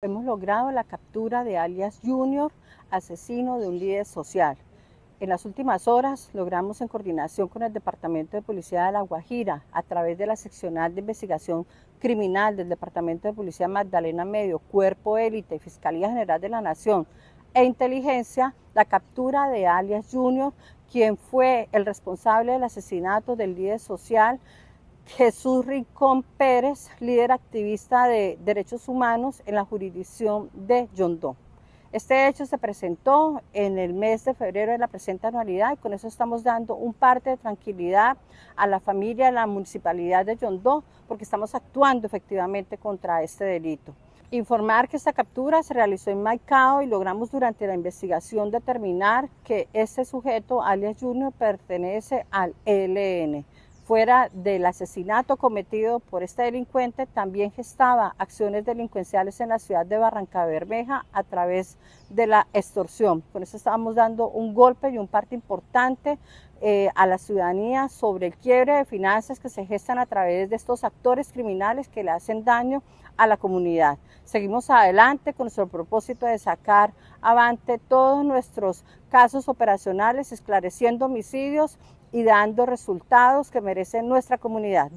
Hemos logrado la captura de alias Junior, asesino de un líder social. En las últimas horas logramos, en coordinación con el Departamento de Policía de La Guajira, a través de la seccional de investigación criminal del Departamento de Policía Magdalena Medio, Cuerpo Élite, Fiscalía General de la Nación e Inteligencia, la captura de alias Junior, quien fue el responsable del asesinato del líder social Jesús Rincón Pérez, líder activista de derechos humanos en la jurisdicción de Yondó. Este hecho se presentó en el mes de febrero de la presente anualidad y con eso estamos dando un parte de tranquilidad a la familia de la municipalidad de Yondó, porque estamos actuando efectivamente contra este delito. Informar que esta captura se realizó en Maicao y logramos durante la investigación determinar que este sujeto, alias Junior, pertenece al ELN. Fuera del asesinato cometido por este delincuente, también gestaba acciones delincuenciales en la ciudad de Barrancabermeja a través de la extorsión. Por eso estábamos dando un golpe y un parte importante a la ciudadanía sobre el quiebre de finanzas que se gestan a través de estos actores criminales que le hacen daño a la comunidad. Seguimos adelante con nuestro propósito de sacar avante todos nuestros casos operacionales, esclareciendo homicidios y dando resultados que merece nuestra comunidad.